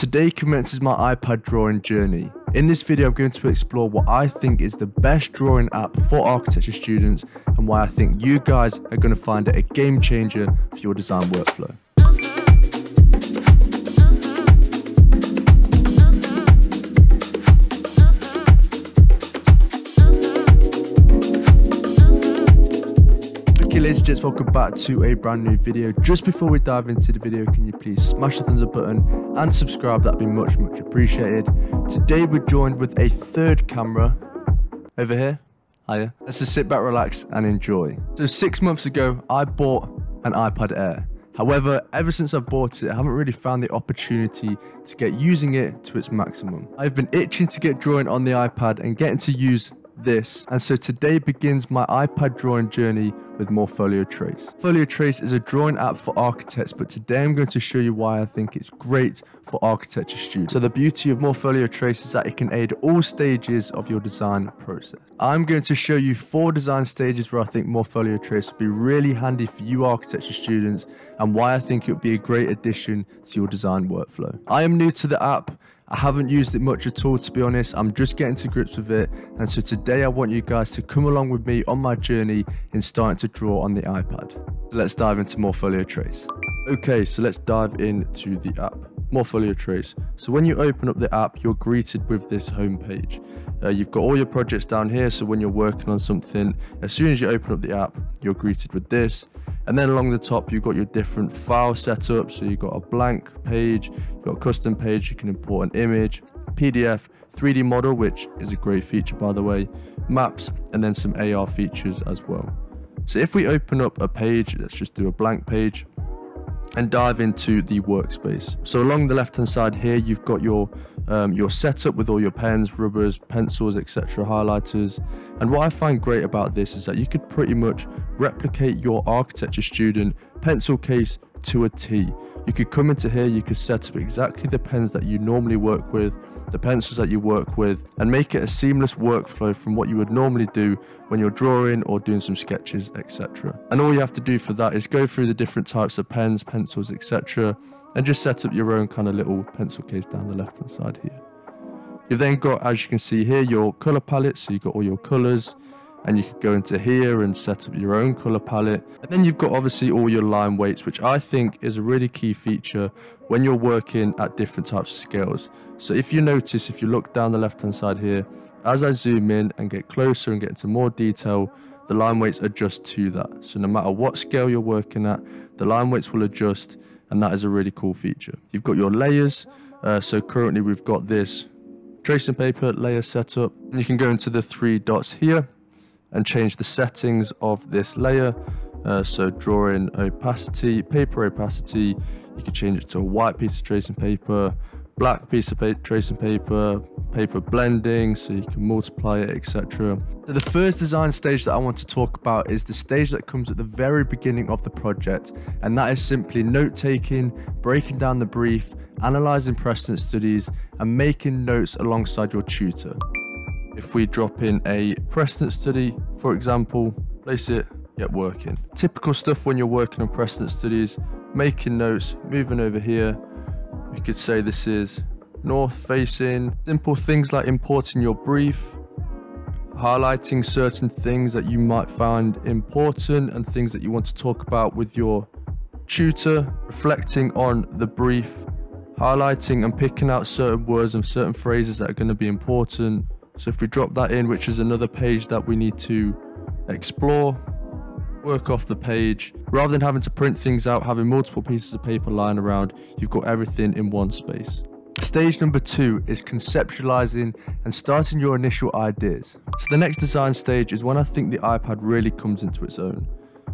Today commences my iPad drawing journey. In this video, I'm going to explore what I think is the best drawing app for architecture students and why I think you guys are going to find it a game changer for your design workflow. Ladies and gents, welcome back to a brand new video. Just before we dive into the video, can you please smash the thumbs up button and subscribe? That'd be much appreciated. Today we're joined with a third camera over here. Hiya. Let's just sit back, relax and enjoy. So 6 months ago I bought an iPad Air. However, ever since I've bought it, I haven't really found the opportunity to get using it to its maximum. I've been itching to get drawing on the iPad and getting to use this, and so today begins my iPad drawing journey with Morpholio Trace. Morpholio Trace is a drawing app for architects, but today I'm going to show you why I think it's great for architecture students. So the beauty of Morpholio Trace is that it can aid all stages of your design process. I'm going to show you 4 design stages where I think Morpholio Trace would be really handy for you architecture students and why I think it would be a great addition to your design workflow. I am new to the app. I haven't used it much at all, to be honest. I'm just getting to grips with it. And so today I want you guys to come along with me on my journey in starting to draw on the iPad. So let's dive into Morpholio Trace. Okay, so let's dive into the app, Morpholio Trace. So when you open up the app, you're greeted with this homepage. You've got all your projects down here. So when you're working on something, as soon as you open up the app, you're greeted with this. And then along the top, you've got your different file setups. So you've got a blank page, you've got a custom page, you can import an image, PDF, 3D model, which is a great feature, by the way, maps, and then some AR features as well. So if we open up a page, let's just do a blank page and dive into the workspace. So along the left-hand side here, you've got your setup with all your pens, rubbers, pencils, etc., highlighters. And what I find great about this is that you could pretty much replicate your architecture student pencil case to a T. You could come into here, you could set up exactly the pens that you normally work with, the pencils that you work with, and make it a seamless workflow from what you would normally do when you're drawing or doing some sketches, etc. And all you have to do for that is go through the different types of pens, pencils, etc., and just set up your own kind of little pencil case down the left hand side here. You've then got, as you can see here, your color palette, so you've got all your colors. And you could go into here and set up your own color palette. And then you've got obviously all your line weights, which I think is a really key feature when you're working at different types of scales. So if you notice, if you look down the left hand side here, as I zoom in and get closer and get into more detail, the line weights adjust to that. So no matter what scale you're working at, the line weights will adjust, and that is a really cool feature. You've got your layers. So currently we've got this tracing paper layer setup, and you can go into the 3 dots here and change the settings of this layer. So drawing opacity, paper opacity, you can change it to a white piece of tracing paper, black piece of tracing paper, paper blending, so you can multiply it, etc. So the first design stage that I want to talk about is the stage that comes at the very beginning of the project, and that is simply note-taking, breaking down the brief, analysing precedent studies, and making notes alongside your tutor. If we drop in a precedent study, for example, place it, get working. Typical stuff when you're working on precedent studies, making notes, moving over here. You could say this is north facing. Simple things like importing your brief, highlighting certain things that you might find important and things that you want to talk about with your tutor, reflecting on the brief, highlighting and picking out certain words and certain phrases that are going to be important. So if we drop that in, which is another page that we need to explore, work off the page. Rather than having to print things out, having multiple pieces of paper lying around, you've got everything in one space. Stage number 2 is conceptualizing and starting your initial ideas. So the next design stage is when I think the iPad really comes into its own.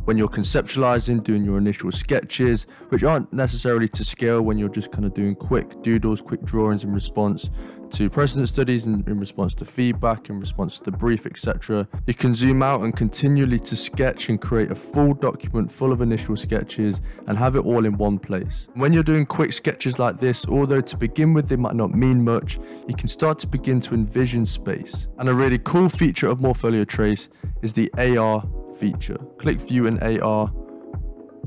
When you're conceptualizing, doing your initial sketches, which aren't necessarily to scale when you're just kind of doing quick doodles, quick drawings in response to precedent studies, and in response to feedback, in response to the brief, etc. You can zoom out and continually to sketch and create a full document full of initial sketches and have it all in one place. When you're doing quick sketches like this, although to begin with they might not mean much, you can start to begin to envision space. And a really cool feature of Morpholio Trace is the AR feature. Click view in AR,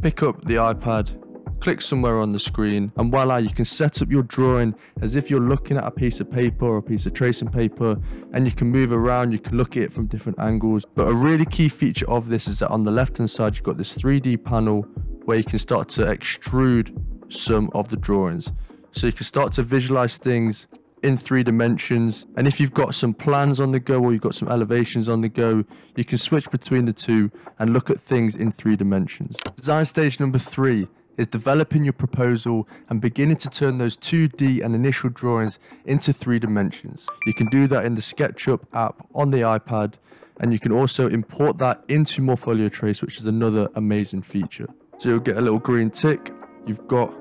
pick up the iPad click somewhere on the screen, and voila, you can set up your drawing as if you're looking at a piece of paper or a piece of tracing paper, and you can move around, you can look at it from different angles. But a really key feature of this is that on the left hand side, you've got this 3D panel where you can start to extrude some of the drawings. So you can start to visualize things in 3 dimensions, and if you've got some plans on the go or you've got some elevations on the go, you can switch between the two and look at things in 3 dimensions. Design stage number 3 is developing your proposal and beginning to turn those 2D and initial drawings into 3 dimensions. You can do that in the SketchUp app on the iPad, and you can also import that into Morpholio Trace, which is another amazing feature. So you'll get a little green tick, you've got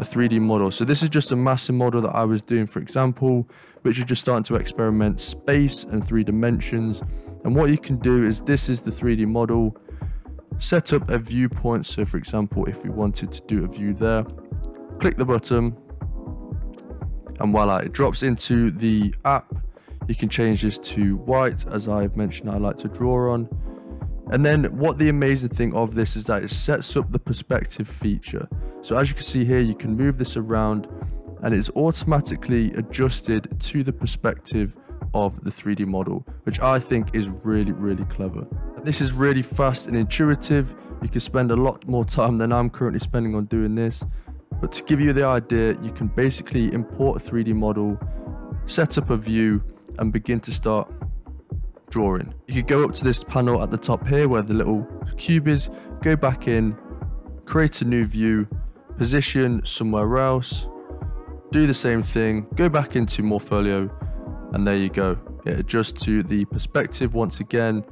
a 3D model. So this is just a massive model that I was doing, for example, which is just starting to experiment space and 3 dimensions. And what you can do is, this is the 3D model, set up a viewpoint. So for example, if we wanted to do a view there, click the button, and voila, it drops into the app. You can change this to white, as I've mentioned, I like to draw on. And then what the amazing thing of this is that it sets up the perspective feature. So as you can see here, you can move this around and it's automatically adjusted to the perspective of the 3D model, which I think is really, really clever. This is really fast and intuitive. You can spend a lot more time than I'm currently spending on doing this. But to give you the idea, you can basically import a 3D model, set up a view, and begin to start drawing. You could go up to this panel at the top here where the little cube is, go back in, create a new view, position somewhere else, do the same thing, go back into Morpholio, and there you go. It adjusts to the perspective once again,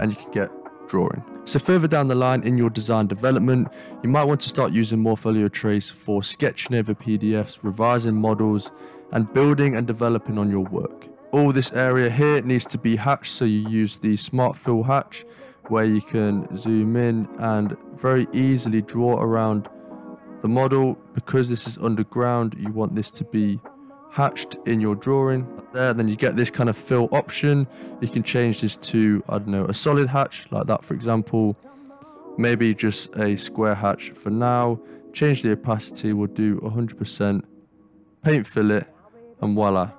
and you can get drawing. So further down the line in your design development, you might want to start using Morpholio Trace for sketching over PDFs, revising models, and building and developing on your work. All this area here needs to be hatched, so you use the Smart Fill Hatch, where you can zoom in and very easily draw around the model. Because this is underground, you want this to be hatched in your drawing there. Then you get this kind of fill option. You can change this to, I don't know, a solid hatch like that, for example, maybe just a square hatch for now. Change the opacity, we'll do 100%, paint fill it, and voila,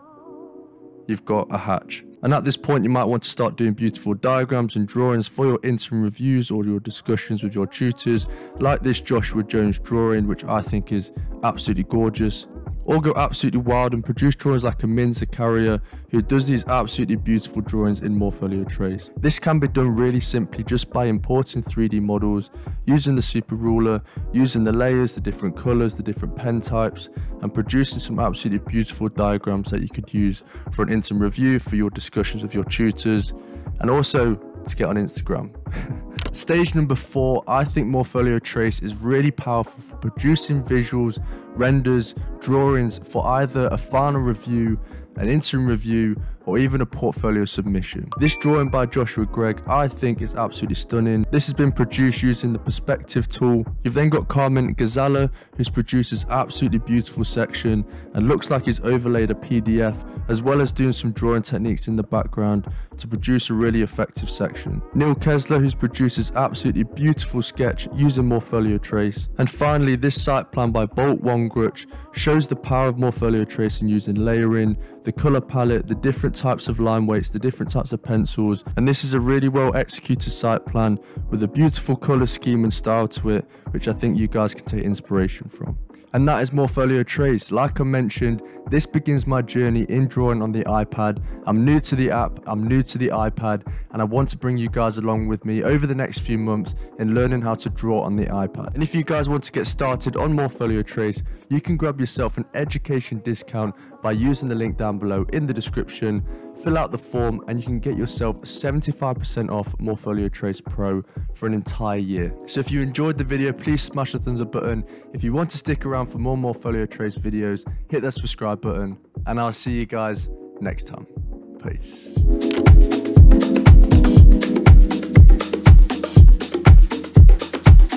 you've got a hatch. And at this point, you might want to start doing beautiful diagrams and drawings for your interim reviews or your discussions with your tutors, like this Joshua Jones drawing, which I think is absolutely gorgeous. Or go absolutely wild and produce drawings like Amin Zakaria, who does these absolutely beautiful drawings in Morpholio Trace. This can be done really simply just by importing 3D models, using the super ruler, using the layers, the different colors, the different pen types, and producing some absolutely beautiful diagrams that you could use for an interim review, for your discussions with your tutors, and also to get on Instagram. Stage number 4, I think Morpholio Trace is really powerful for producing visuals, renders, drawings for either a final review, an interim review, or even a portfolio submission. This drawing by Joshua Gregg, I think, is absolutely stunning. This has been produced using the perspective tool. You've then got Carmen Gasalla, who's produced this absolutely beautiful section and looks like he's overlaid a PDF, as well as doing some drawing techniques in the background to produce a really effective section. Neal Kessler, who's produced this absolutely beautiful sketch using Morpholio Trace. And finally, this site plan by Bolt Wongruch shows the power of Morpholio Trace in using layering, the color palette, the different types of line weights, the different types of pencils, and this is a really well executed site plan with a beautiful color scheme and style to it, which I think you guys can take inspiration from. And that is Morpholio Trace. Like I mentioned, this begins my journey in drawing on the iPad. I'm new to the app, I'm new to the iPad, and I want to bring you guys along with me over the next few months in learning how to draw on the iPad. And if you guys want to get started on Morpholio Trace, you can grab yourself an education discount by using the link down below in the description. Fill out the form and you can get yourself 75% off Morpholio Trace Pro for an entire year. So if you enjoyed the video, please smash the thumbs up button. If you want to stick around for more Morpholio Trace videos, hit that subscribe button, and I'll see you guys next time. Peace.